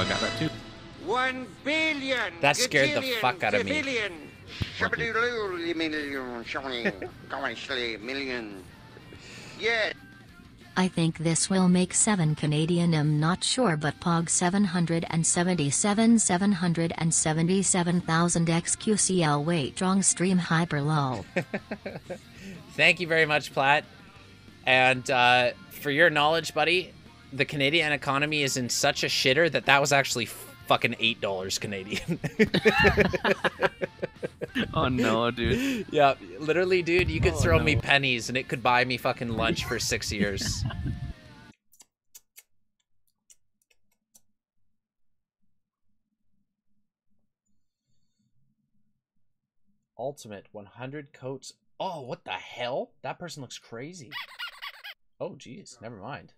I got that too. 1 billion. That scared the fuck out of me. Yeah. I think this will make 7 Canadian, I'm not sure, but POG 777,777,000 XQCL weight wrong stream hyper lol. Thank you very much, Platt. And for your knowledge, buddy, the Canadian economy is in such a shitter that that was actually fucking $8 Canadian. Oh no, dude. Yeah, literally, dude, you could throw me pennies and it could buy me fucking lunch for 6 years. Ultimate 100 coats. Oh, what the hell? That person looks crazy. Oh, jeez, never mind.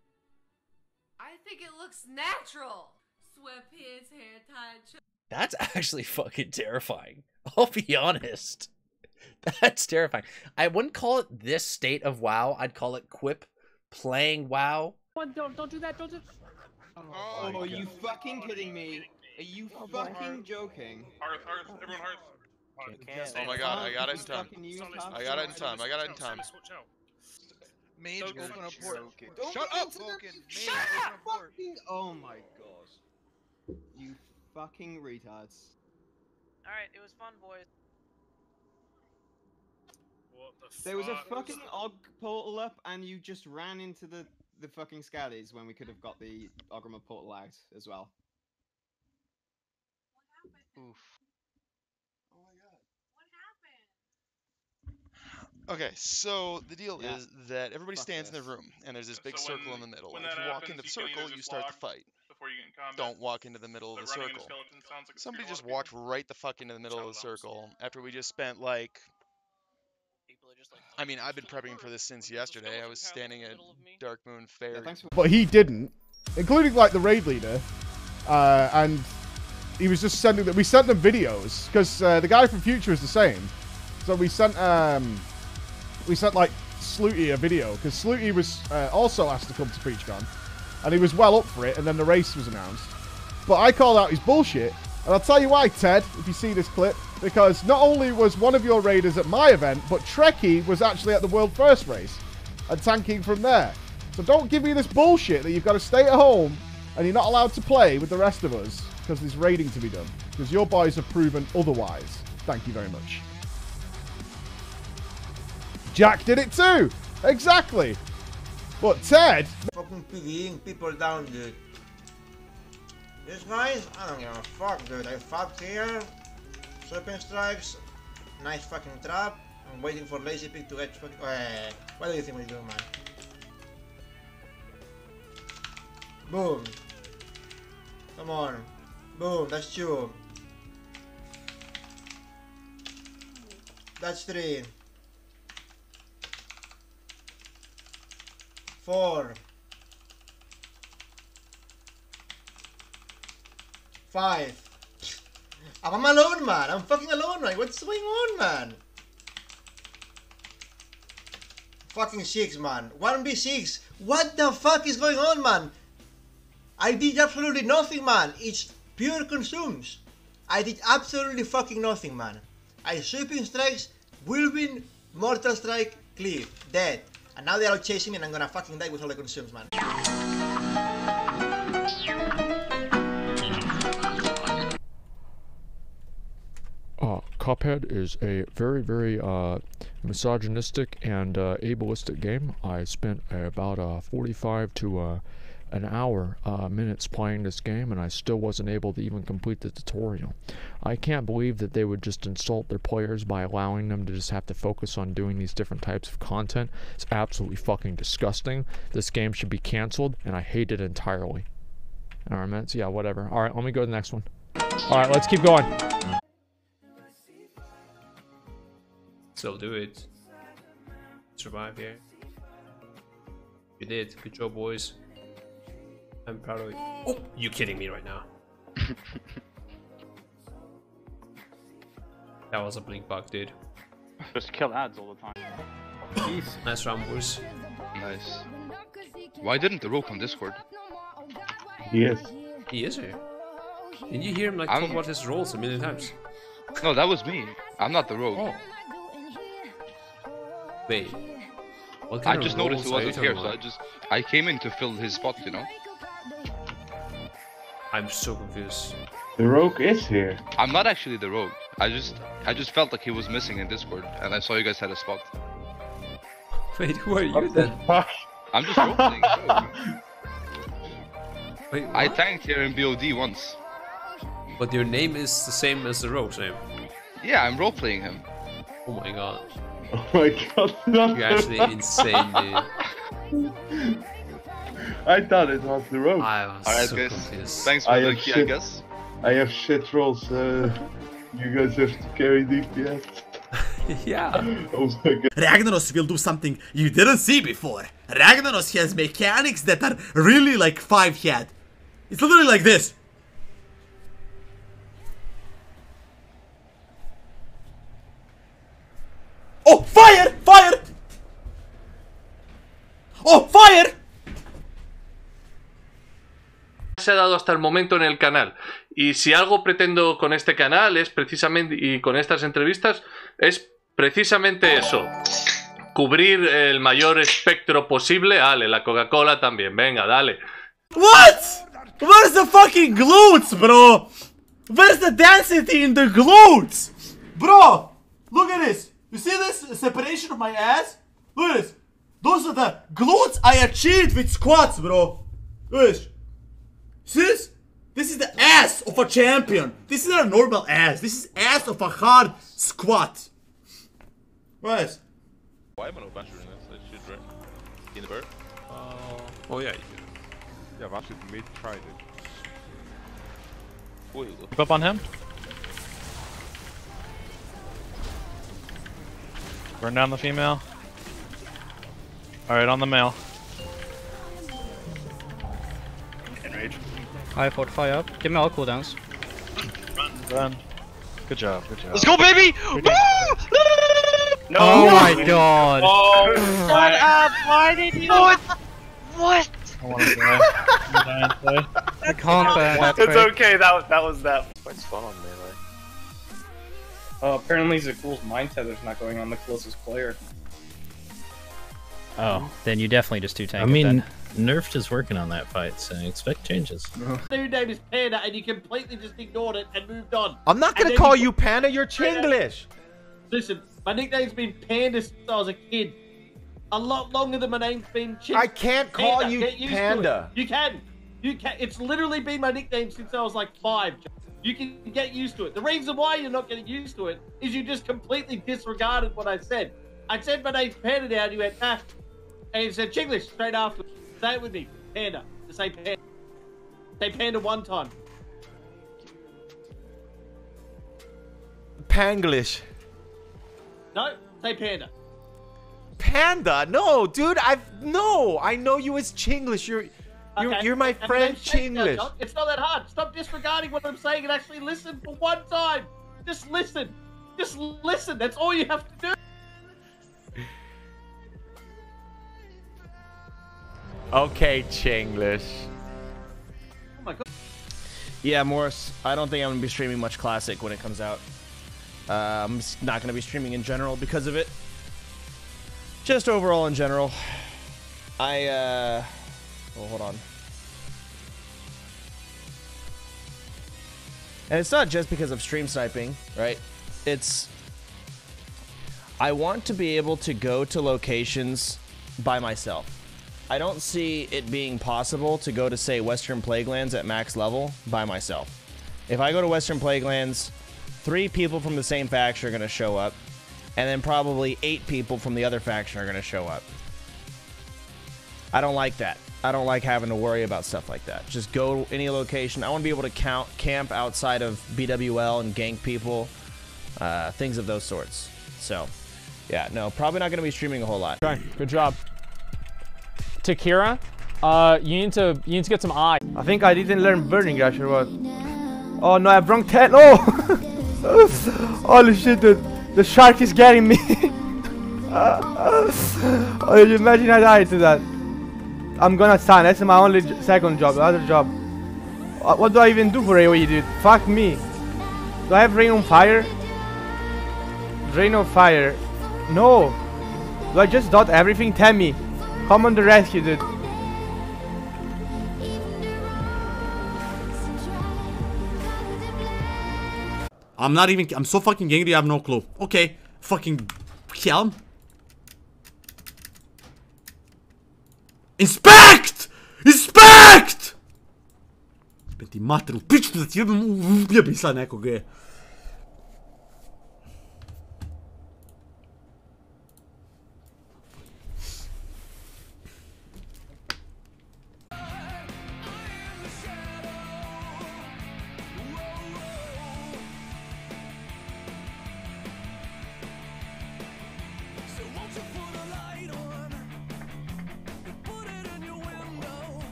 I think it looks natural. Sweatpants, hair tied. That's actually fucking terrifying. I'll be honest. That's terrifying. I wouldn't call it this state of WoW. I'd call it Quip playing WoW. Don't do that. Don't do that. Oh, are you fucking kidding me? Are you fucking joking? Hearth, everyone hearth. Oh my god, I got it in time. I got it in time. I got it in time. Mage, open a port. Shut up! Shut up! Oh my gosh. You fucking retards. Alright, it was fun, boys. What the fuck? There was a fucking Og portal up, and you just ran into the fucking Scallies when we could have got the Orgrimmar portal out as well. What happened? Oof. Oh my god. What happened? Okay, so the deal is that everybody stands in their room, and there's this big circle in the middle. If you walk into the circle, you start the fight. Don't walk into the middle of the circle. Somebody just walked right the fuck into the middle of the circle after we just spent like... I mean, I've been prepping for this since yesterday. I was standing at Darkmoon Faire. But he didn't, including like the raid leader. And he was just sending them. We sent them videos because the guy from Future is the same. So we sent like Slooty a video because Slooty was also asked to come to PreachCon. And he was well up for it, and then the race was announced. But I called out his bullshit, and I'll tell you why, Ted, if you see this clip, because not only was one of your raiders at my event, but Trekkie was actually at the World First race, and tanking from there. So don't give me this bullshit that you've got to stay at home, and you're not allowed to play with the rest of us, because there's raiding to be done, because your boys have proven otherwise. Thank you very much. Jack did it too! Exactly! But Ted... Fucking PvEing people down, dude. These guys, I don't give a fuck, dude. I fucked here. Serpent stripes. Nice fucking trap. I'm waiting for Lazy Pig to get fucking... What do you think we do, man? Boom. Come on. Boom, that's 2. That's 3. 4, 5. I'm alone, man. I'm fucking alone, man. What's going on, man? Fucking 6, man. 1v6. What the fuck is going on, man? I did absolutely nothing, man. It's pure consumes. I did absolutely fucking nothing, man. I sweeping strikes, whirlwind, mortal strike, cleave, dead. And now they're all chasing me and I'm gonna fucking die with all the consumes, man. Cuphead is a very, very misogynistic and ableistic game. I spent about 45 to an hour minutes playing this game, and I still wasn't able to even complete the tutorial. I can't believe that they would just insult their players by allowing them to just have to focus on doing these different types of content. It's absolutely fucking disgusting. This game should be canceled, and I hate it entirely. Alright, man, so yeah, whatever. Alright, let me go to the next one. Alright, let's keep going. Still do it. Survive here. You did. Good job, boys. I'm proud of you. Oh, you kidding me right now? That was a blink bug, dude. Just kill ads all the time. Nice round, boys. Nice. Why didn't the rope on Discord? He is. He is here. And you hear him like talk about his roles a million times. No, that was me. I'm not the rogue. Oh. Wait. What kind of just noticed he wasn't here, so I came in to fill his spot, you know? I'm so confused. The rogue is here. I'm not actually the rogue. I just felt like he was missing in Discord, and I saw you guys had a spot. Wait, who are you then? I'm just roleplaying. Wait, I tanked here in BOD once. But your name is the same as the rogue's name. Yeah, I'm roleplaying him. Oh my god. Oh my god. You're actually insane, dude. I thought it was the rogue. Alright so guys, confused. Thanks for the key, I guess. I have shit rolls, you guys have to carry DPS. Yeah. Oh my god. Ragnaros will do something you didn't see before. Ragnaros has mechanics that are really like 5-head. It's literally like this. Oh, fire! Fire! Oh, fire! Se ha dado hasta el momento en el canal, y si algo pretendo con este canal es precisamente, y con estas entrevistas, es precisamente eso, cubrir el mayor espectro posible. Dale, la Coca-Cola también, venga, dale. What? Where's the fucking glutes, bro? Where's the density in the glutes? Bro, look at this. You see this separation of my ass? Look at this. Those are the glutes I achieved with squats, bro. Look at this. See this? This is the ass of a champion. This is not a normal ass. This is ass of a hard squat. Right. Why am I not battering this? I should, right? In the bird? Oh yeah, you should. Yeah, I've actually mid-tried it. Keep up on him. Burn down the female. Alright, on the male. Enrage. I fortify up. Give me all cooldowns. Run. Good job, good job. Let's go, baby! Woo! No! Oh my god! Oh, shut up! Why did you? What? I want to die. I can't bear that. It's okay. That was that. What's fun on melee? Apparently Zakul's mind tether's not going on the closest player. Oh, then you definitely just do tank. I mean. That. Nerfed is working on that fight, so expect changes. Your name is Panda, and you completely just ignored it and moved on. I'm not gonna call you Panda, you're Chinglish. Listen, my nickname's been Panda since I was a kid. A lot longer than my name's been Chinglish. I can't call you Panda. You can. It's literally been my nickname since I was like 5. You can get used to it. The reason why you're not getting used to it is you just completely disregarded what I said. I said my name's Panda now, and you went, ah. And you said Chinglish straight after. Say it with me, Panda. Just say Panda. Say Panda one time. Panglish. No, say Panda. Panda? No, dude. I know you as Chinglish. You're my friend Chinglish. Now, it's not that hard. Stop disregarding what I'm saying and actually listen for one time. Just listen. Just listen. That's all you have to do. Okay, Chinglish. Oh my god. Yeah, Morris, I don't think I'm gonna be streaming much Classic when it comes out. I'm not gonna be streaming in general because of it. Just overall in general. Well, hold on. And it's not just because of stream sniping, right? It's... I want to be able to go to locations by myself. I don't see it being possible to go to, say, Western Plaguelands at max level by myself. If I go to Western Plaguelands, 3 people from the same faction are going to show up, and then probably 8 people from the other faction are going to show up. I don't like that. I don't like having to worry about stuff like that. Just go to any location. I want to be able to camp outside of BWL and gank people, things of those sorts. So, yeah, no, probably not going to be streaming a whole lot. Okay, good job. Takira, you need to get some eye. I think I didn't learn burning rush or what? Oh no, I have wrong tent. Oh, holy shit, dude! The shark is getting me. Oh, you imagine I died to that? I'm gonna sign. That's my only second job. The other job. What do I even do for AoE, dude? Fuck me. Do I have rain on fire? Rain on fire. No. Do I just dot everything? Tammy, come on the rescue, dude. I'm not even. I'm so fucking angry. I have no clue. Okay. Fucking helm. Inspect! Inspect! Ti mater u pičku da ti jebem, ujebi sad nekoga je.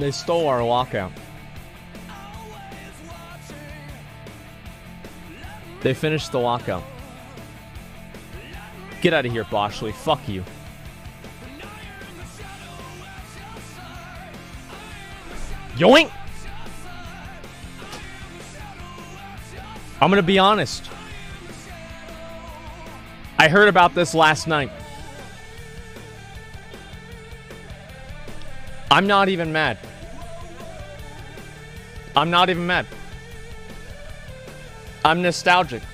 They stole our walkout. They finished the walkout. Get out of here, Boschley. Fuck you. Yoink! I'm gonna be honest. I heard about this last night. I'm not even mad. I'm not even mad. I'm nostalgic.